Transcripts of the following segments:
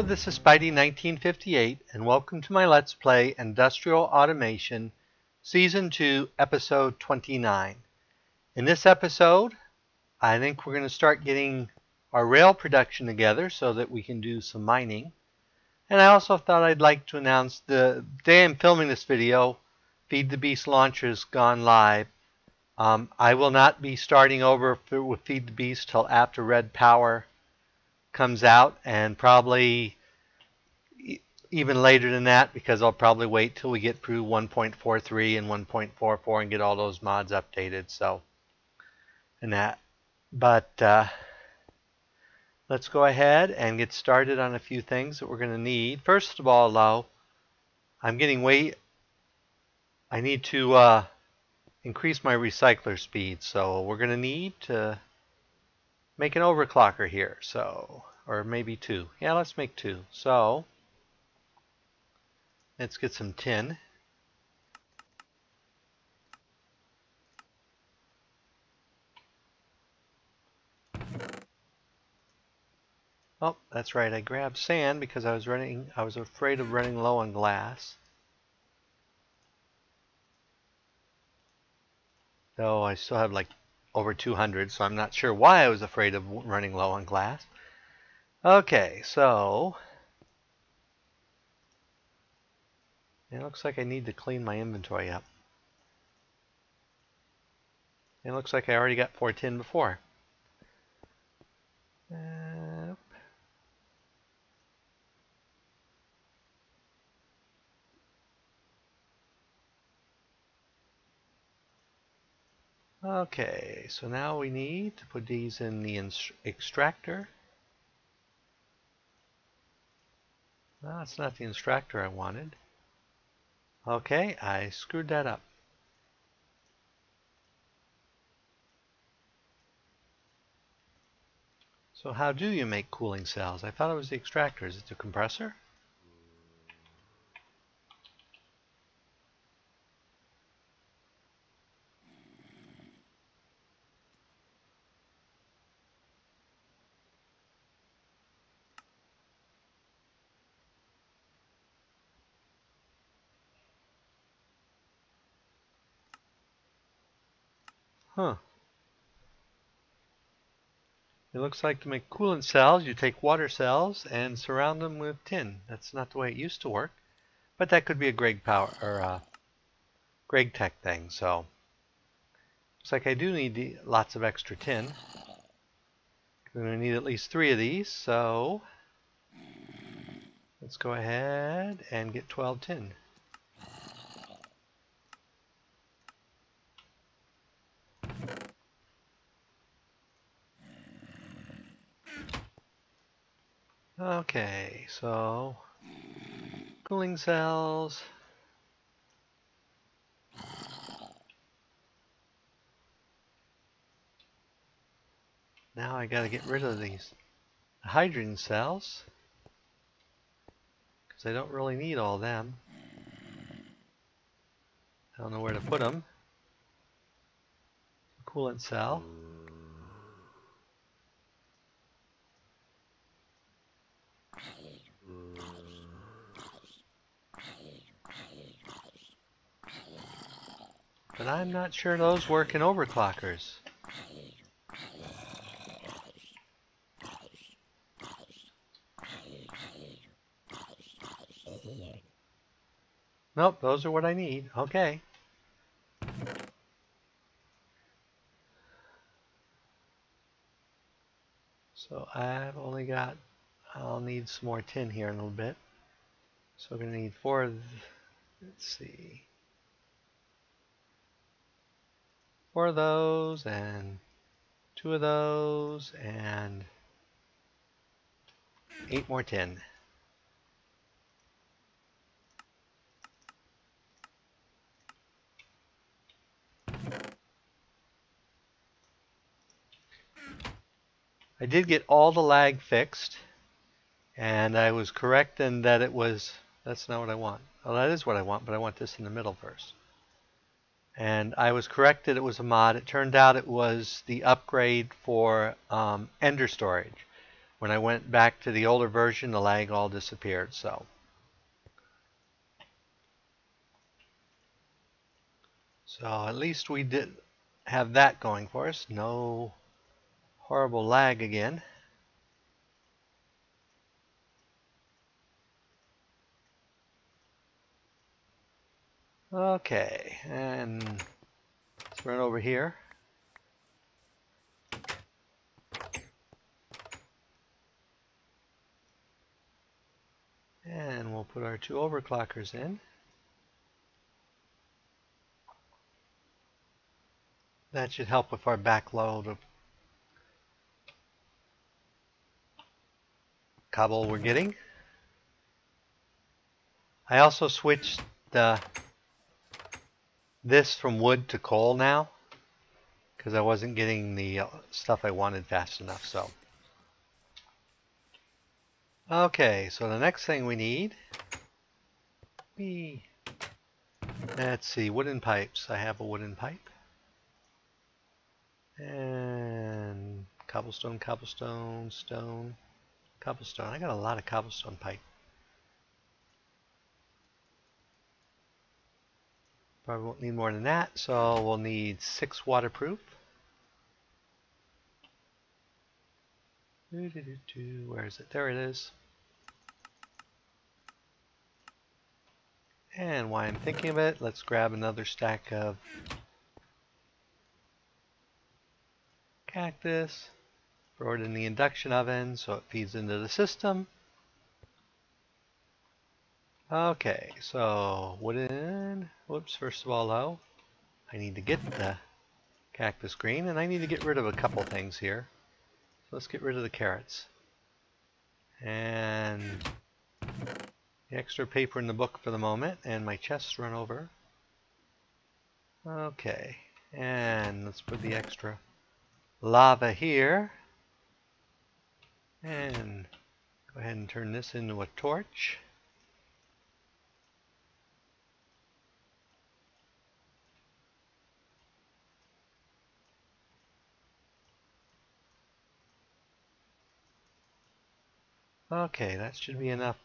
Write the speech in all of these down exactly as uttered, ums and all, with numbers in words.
Hello, this is Spidey nineteen fifty-eight and welcome to my Let's Play Industrial Automation Season two Episode twenty-nine. In this episode, I think we're going to start getting our rail production together so that we can do some mining. And I also thought I'd like to announce the day I'm filming this video, Feed the Beast launcher has gone live. Um, I will not be starting over with Feed the Beast till after Red Power comes out, and probably e even later than that, because I'll probably wait till we get through one point forty-three and one point forty-four and get all those mods updated. So, and that. But uh, let's go ahead and get started on a few things that we're going to need. First of all, though, I'm getting way. I need to uh, increase my recycler speed, so we're going to need to make an overclocker here, so, or maybe two. Yeah, let's make two. So let's get some tin. Oh, that's right. I grabbed sand because I was running. I was afraid of running low on glass. Though I still have like over two hundred, so I'm not sure why I was afraid of running low on glass. Okay, so it looks like I need to clean my inventory up. It looks like I already got four tin before. Uh, Okay, so now we need to put these in the extractor. No, it's not the extractor I wanted. Okay, I screwed that up. So how do you make cooling cells? I thought it was the extractor. Is it the compressor? Huh. It looks like to make coolant cells, you take water cells and surround them with tin. That's not the way it used to work, but that could be a Greg Power or a GregTech thing. So looks like I do need the, lots of extra tin. I'm going to need at least three of these. So let's go ahead and get twelve tin. Okay, so cooling cells. Now I gotta get rid of these hydrogen cells because I don't really need all them. I don't know where to put them. Coolant cell. But I'm not sure those work in overclockers. Nope, those are what I need. Okay. So I've only got, I'll need some more tin here in a little bit. So we're going to need four of, let's see. Four of those, and two of those, and eight more tin. I did get all the lag fixed, and I was correct in that it was, that's not what I want. Well, that is what I want, but I want this in the middle first. And I was correct that it was a mod. It turned out it was the upgrade for um, Ender Storage. When I went back to the older version, the lag all disappeared. So, so at least we did have that going for us. No horrible lag again. Okay, and let's run over here. And we'll put our two overclockers in. That should help with our backload of cobble we're getting. I also switched the this from wood to coal now, because I wasn't getting the stuff I wanted fast enough. So okay, so the next thing we need, we, let's see, wooden pipes. I have a wooden pipe and cobblestone, cobblestone, stone, cobblestone. I got a lot of cobblestone pipe. Probably won't need more than that, so we'll need six waterproof. Where is it? There it is. And while I'm thinking of it, let's grab another stack of cactus, throw it in the induction oven so it feeds into the system. Okay, so wooden, whoops, first of all though, I need to get the cactus green, and I need to get rid of a couple things here. So let's get rid of the carrots. And the extra paper in the book for the moment, and my chests run over. Okay, and let's put the extra lava here. And go ahead and turn this into a torch. Okay, that should be enough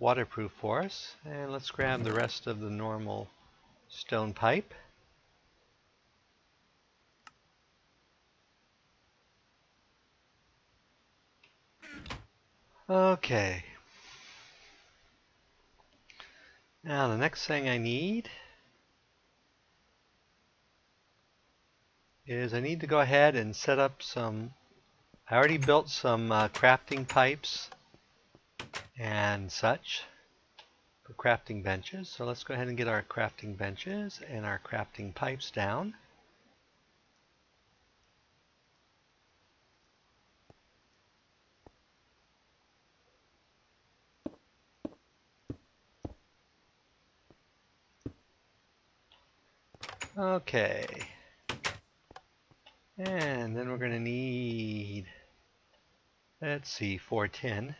waterproof for us. And let's grab the rest of the normal stone pipe. Okay. Now the next thing I need is I need to go ahead and set up some, I already built some uh, crafting pipes and such for crafting benches. So let's go ahead and get our crafting benches and our crafting pipes down. Okay, and then we're going to need, let's see, four ten.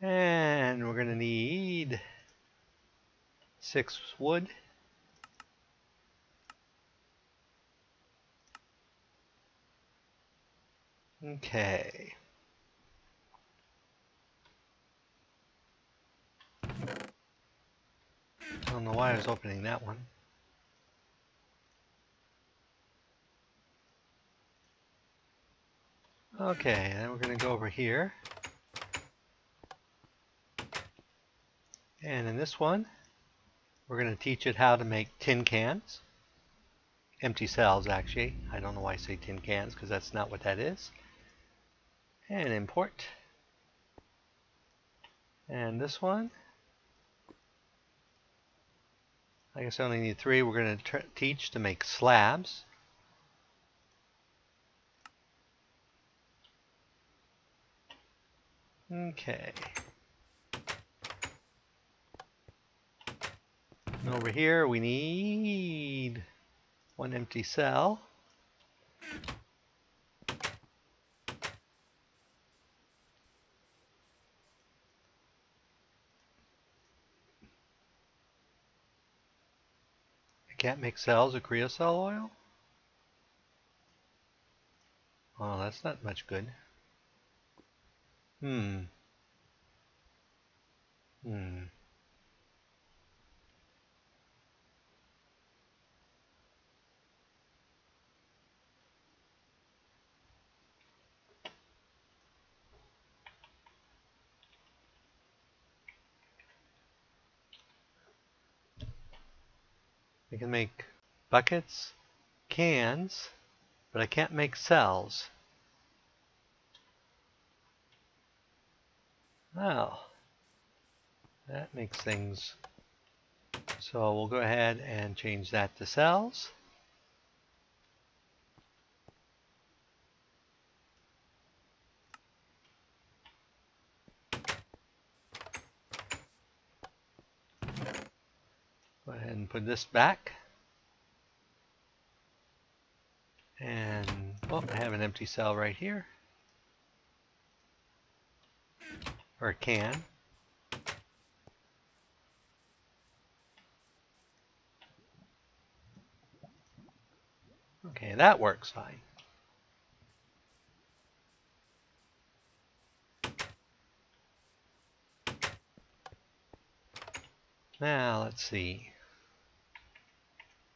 And we're going to need six wood. Okay. I don't know why I was opening that one. Okay, then we're going to go over here. And in this one, we're going to teach it how to make tin cans. Empty cells, actually. I don't know why I say tin cans, because that's not what that is. And import. And this one, I guess I only need three. We're going to teach to make slabs. Okay. Over here we need one empty cell. I can't make cells of creosote oil. Well, that's not much good. Hmm. Hmm. I can make buckets, cans, but I can't make cells. Wow, that makes things. So we'll go ahead and change that to cells. Go ahead and put this back. And, oh, I have an empty cell right here. Or can. Okay, that works fine. Now, let's see.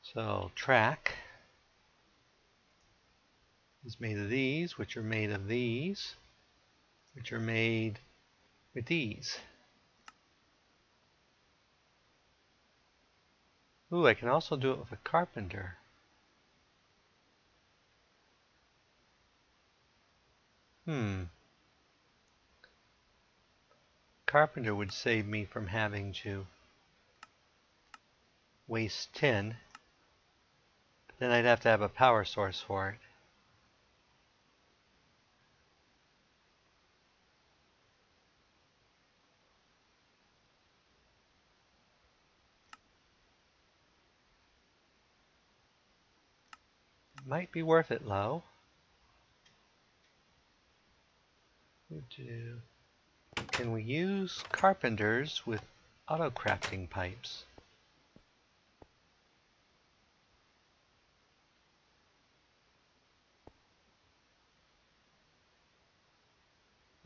So, track is made of these, which are made of these, which are made with these. Ooh, I can also do it with a carpenter. Hmm. Carpenter would save me from having to waste tin. But then I'd have to have a power source for it. Might be worth it, though. Can we use carpenters with auto crafting pipes?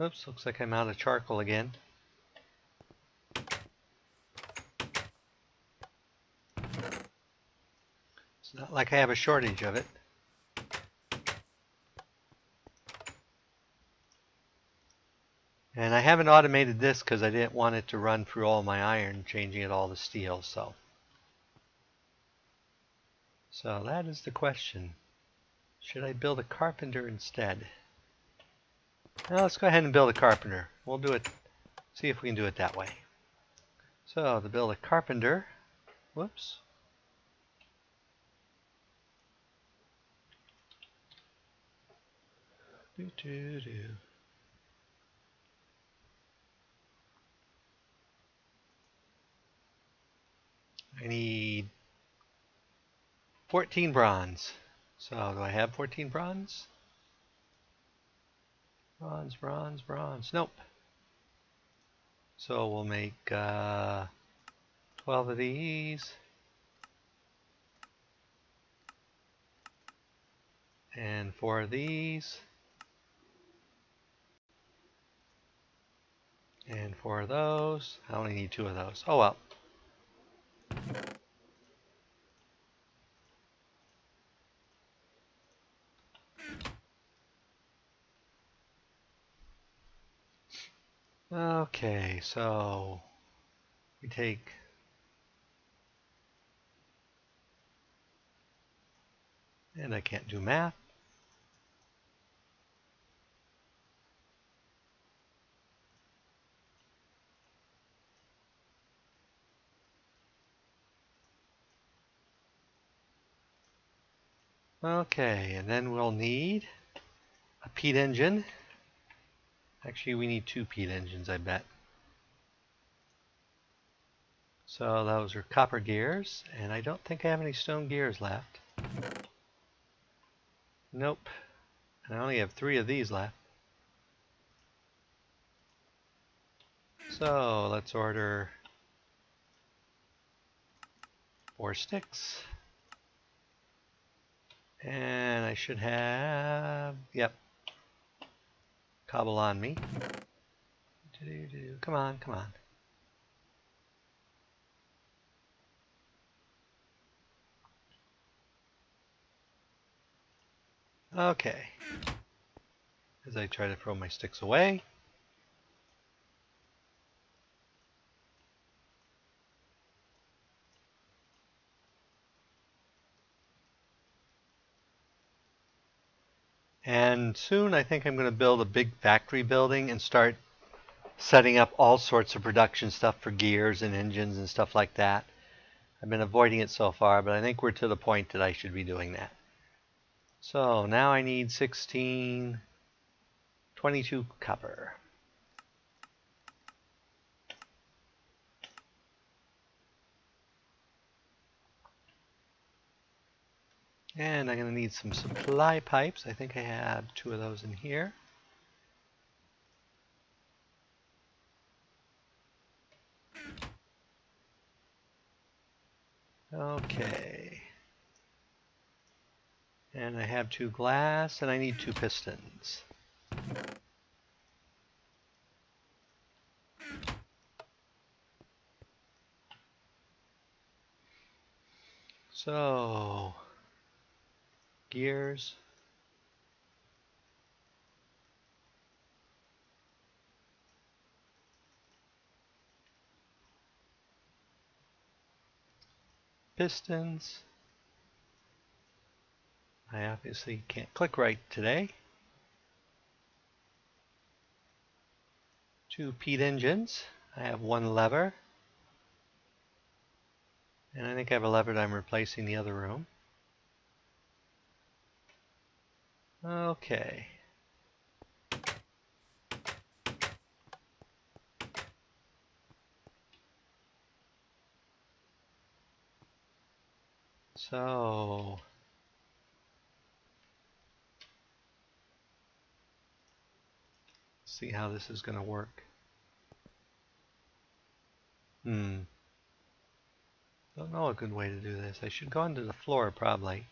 Oops, looks like I'm out of charcoal again. It's not like I have a shortage of it. And I haven't automated this because I didn't want it to run through all my iron, changing it all to steel. So, so that is the question. Should I build a carpenter instead? Now let's go ahead and build a carpenter. We'll do it. See if we can do it that way. So to build a carpenter, whoops. Do do do. I need fourteen bronze. So do I have fourteen bronze? Bronze, bronze, bronze. Nope. So we'll make uh, twelve of these. And four of these. And four of those. I only need two of those. Oh well. Okay, so we take and I can't do math. Okay, and then we'll need a peat engine. Actually, we need two peat engines, I bet. So those are copper gears, and I don't think I have any stone gears left. Nope. And I only have three of these left. So let's order four sticks. And I should have, yep, Cobble on me. Come on, come on. Okay. As I try to throw my sticks away. And soon I think I'm going to build a big factory building and start setting up all sorts of production stuff for gears and engines and stuff like that. I've been avoiding it so far, but I think we're to the point that I should be doing that. So now I need sixteen, twenty-two copper. And I'm going to need some supply pipes. I think I have two of those in here. Okay. And I have two glass, and I need two pistons. So... gears. Pistons. I obviously can't click right today. Two peat engines. I have one lever. And I think I have a lever that I'm replacing the other room. Okay. So see how this is going to work. Hmm. Don't know a good way to do this. I should go onto the floor probably.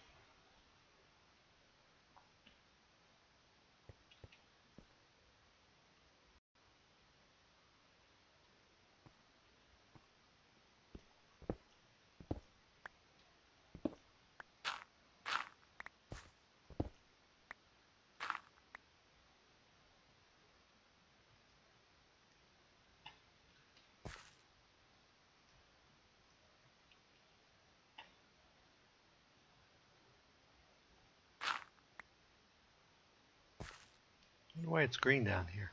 I wonder why it's green down here.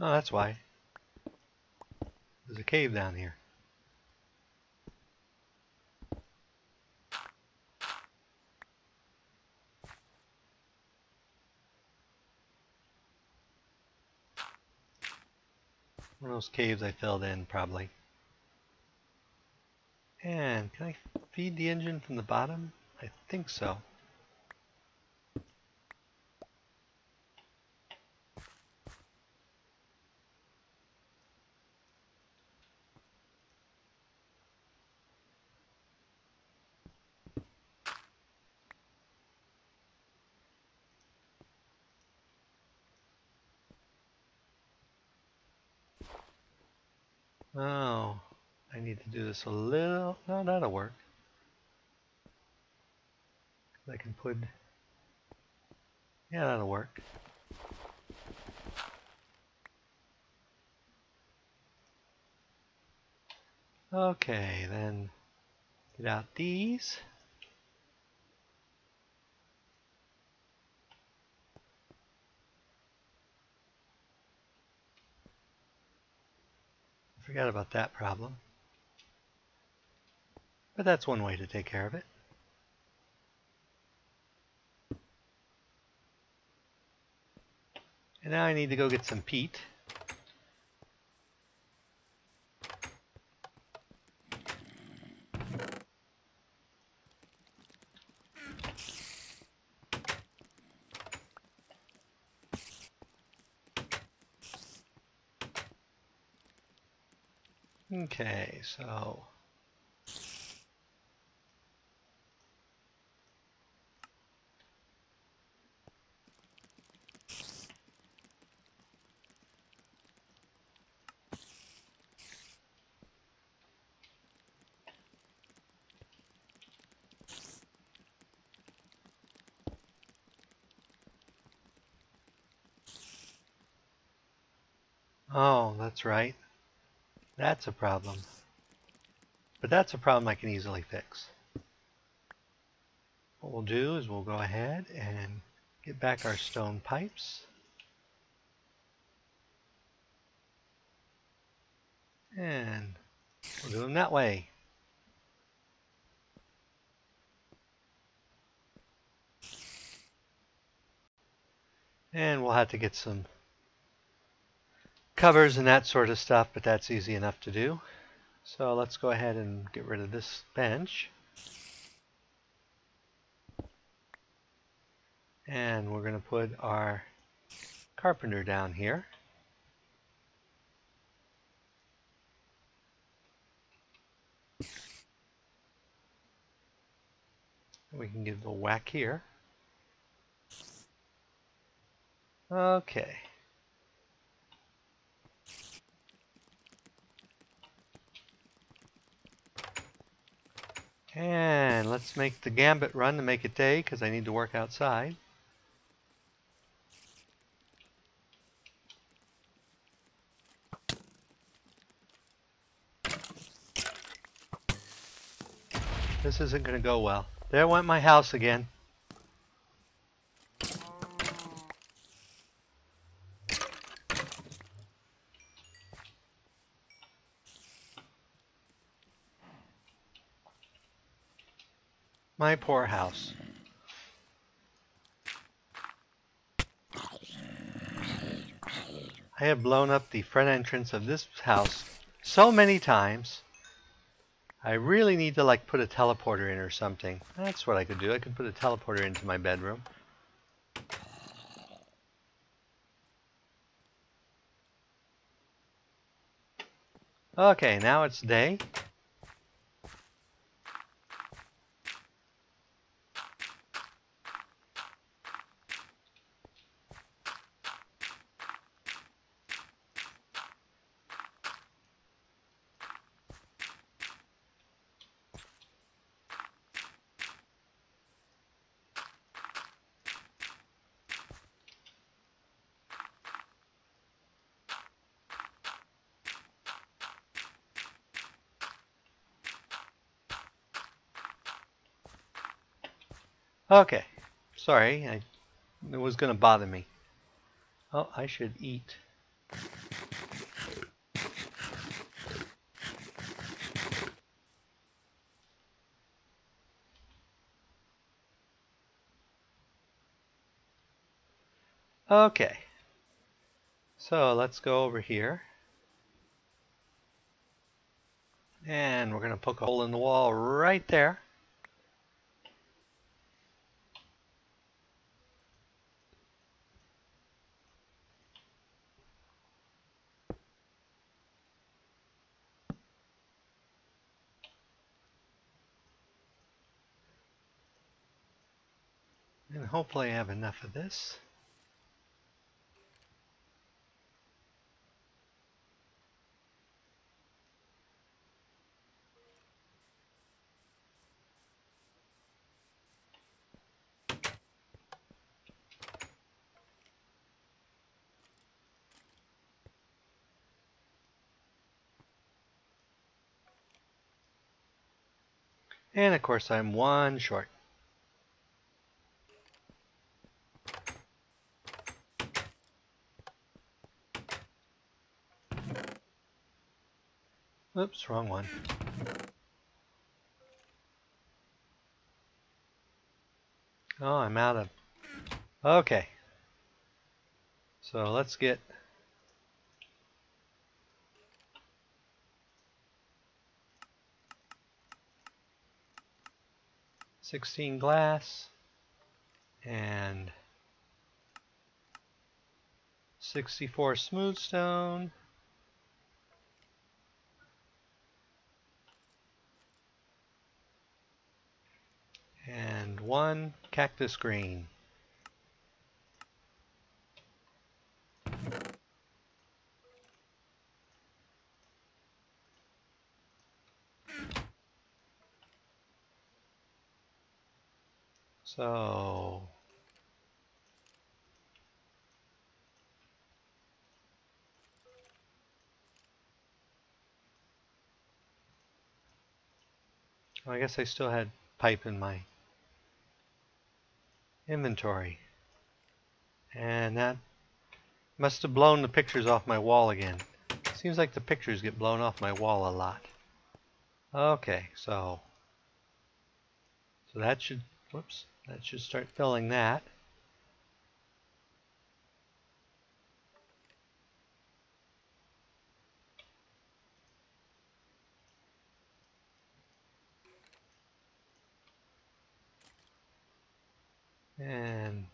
Oh, that's why. There's a cave down here. One of those caves I filled in, probably. And can I feed the engine from the bottom? I think so. Oh, I need to do this a little. No, that'll work. I can put. Yeah, that'll work. Okay, then get out these. Forgot about that problem. But that's one way to take care of it. And now I need to go get some peat. Okay, so oh, that's right. That's a problem. But that's a problem I can easily fix. What we'll do is we'll go ahead and get back our stone pipes. And we'll do them that way. And we'll have to get some covers and that sort of stuff, but that's easy enough to do. So let's go ahead and get rid of this bench. And we're going to put our carpenter down here. We can give a whack here. Okay. And let's make the gambit run to make it day, because I need to work outside. This isn't going to go well. There went my house again. My poor house. I have blown up the front entrance of this house so many times. I really need to like put a teleporter in or something. That's what I could do. I could put a teleporter into my bedroom. Okay, now it's day. Okay, sorry, I, it was going to bother me. Oh, I should eat. Okay, so let's go over here. And we're going to poke a hole in the wall right there. Hopefully I have enough of this. And of course I'm one short. Oops, wrong one. Oh, I'm out of... Okay. So let's get... sixteen glass. And... sixty-four smooth stone. one cactus green. So well, I guess I still had pipe in my inventory, and that must have blown the pictures off my wall again. Seems like the pictures get blown off my wall a lot. Okay, so so that should, whoops, that should start filling that. And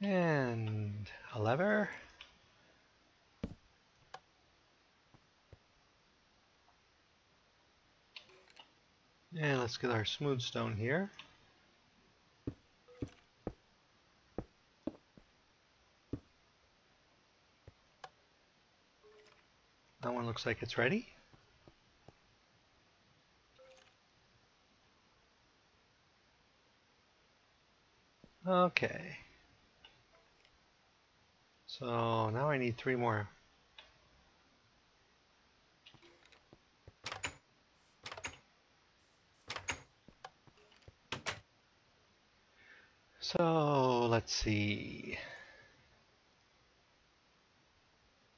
and a lever. And let's get our smooth stone here. That one looks like it's ready. Okay. So now I need three more. So let's see.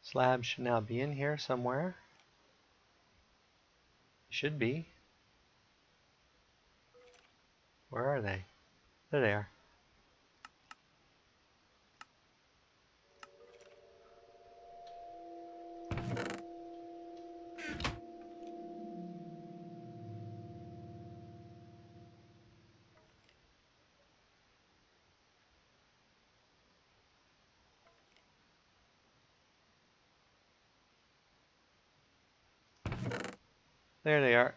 Slab should now be in here somewhere. Should be. Where are they? There they are. There they are.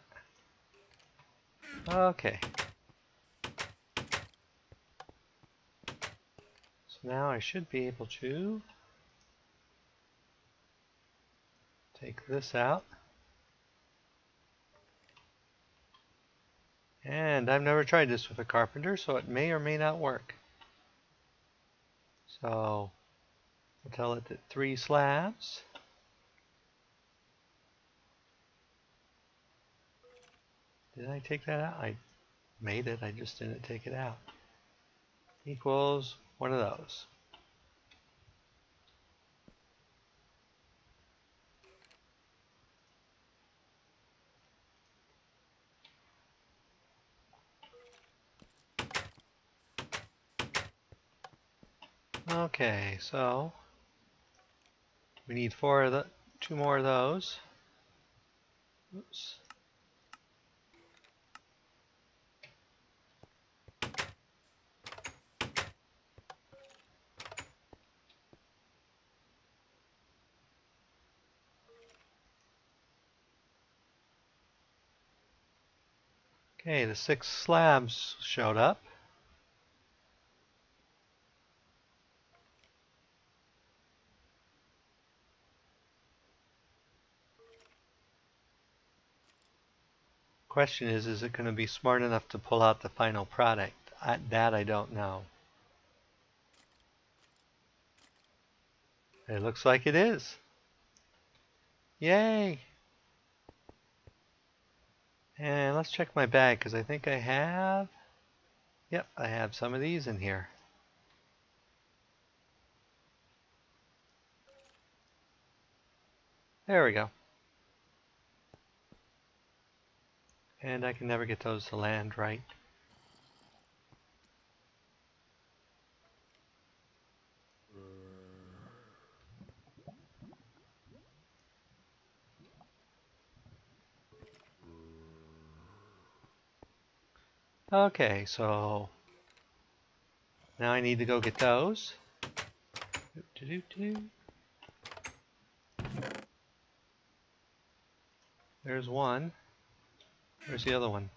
Okay. So now I should be able to take this out. And I've never tried this with a carpenter, so it may or may not work. So we'll tell it that three slabs. Did I take that out? I made it, I just didn't take it out. Equals one of those. Okay, so we need four of the two more of those. Oops. Okay, the six slabs showed up. Question is, is it going to be smart enough to pull out the final product? I, that I don't know. It looks like it is. Yay! And let's check my bag, because I think I have, yep, I have some of these in here. There we go. And I can never get those to land right. Okay, so now I need to go get those. There's one. Where's the other one?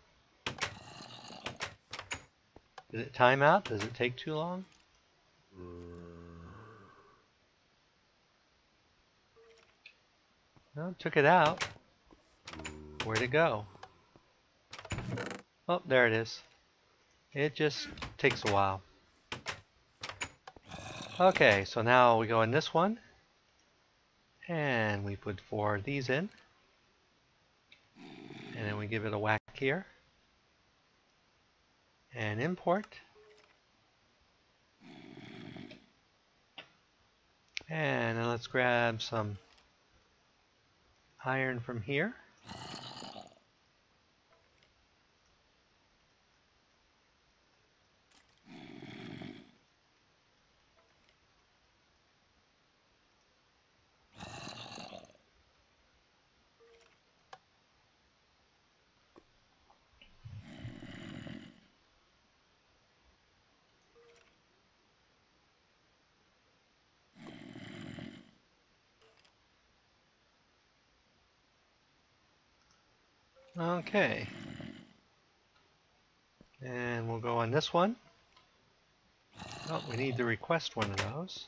Is it time out? Does it take too long? No, well, took it out. Where'd it go? Oh, there it is. It just takes a while. Okay, so now we go in this one. And we put four of these in. And then we give it a whack here. And import. And then let's grab some iron from here. Okay, and we'll go on this one. Oh, we need to request one of those.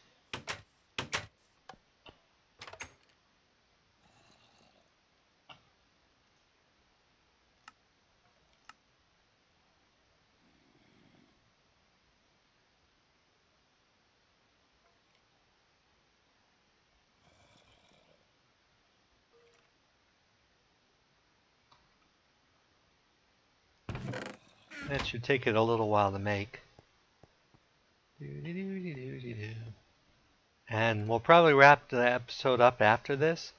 That should take it a little while to make. And we'll probably wrap the episode up after this.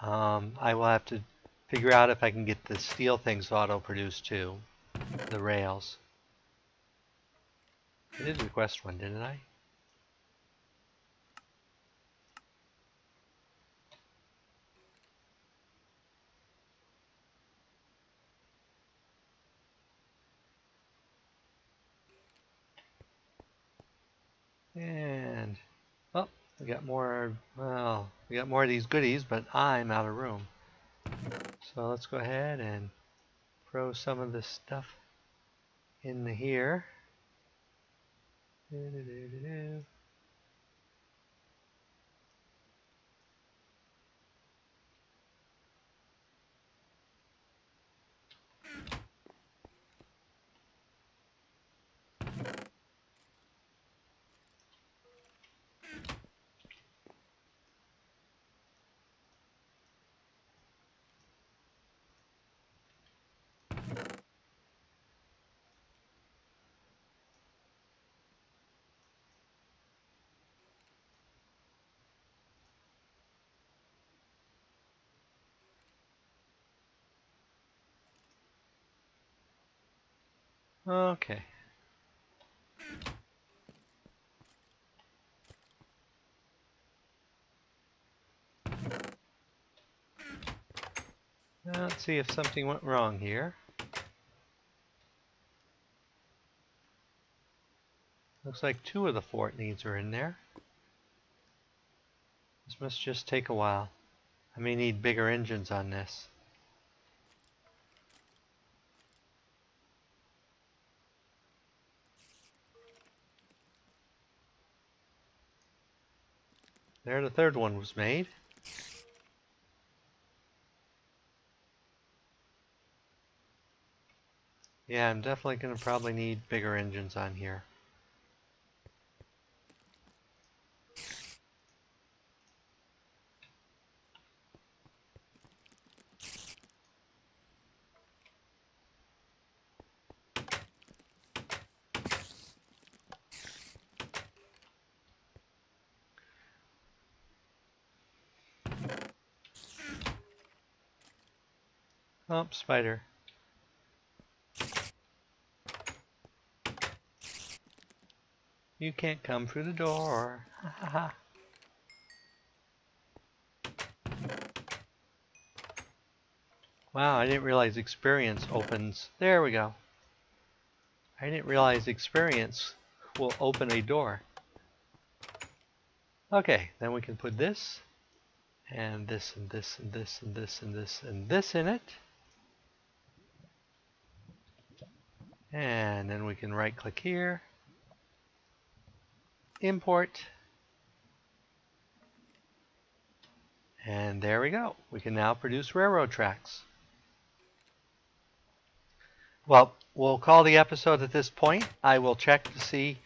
Um, I will have to figure out if I can get the steel things auto-produced too. The rails. I did request one, didn't I? And oh, we got more. Well, we got more of these goodies, but I'm out of room. So let's go ahead and throw some of this stuff in the here. Do-do-do-do-do. Okay. Now let's see if something went wrong here. Looks like two of the fort needs are in there. This must just take a while. I may need bigger engines on this. There, the third one was made. Yeah, I'm definitely going to probably need bigger engines on here. Oh, spider. You can't come through the door. Ha ha ha. Wow, I didn't realize experience opens. There we go. I didn't realize experience will open a door. Okay, then we can put this and this and this and this and this and this and this in it. And then we can right click here, import, and there we go. We can now produce railroad tracks. Well, we'll call the episode at this point. I will check to see.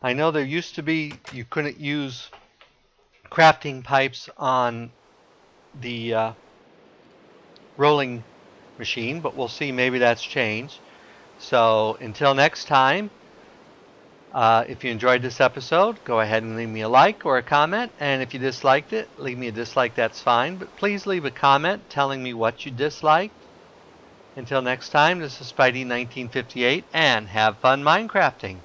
I know there used to be you couldn't use crafting pipes on the uh, rolling machine, but we'll see, maybe that's changed. So until next time, uh, if you enjoyed this episode, go ahead and leave me a like or a comment. And if you disliked it, leave me a dislike, that's fine. But please leave a comment telling me what you disliked. Until next time, this is Spidey nineteen fifty-eight, and have fun Minecrafting.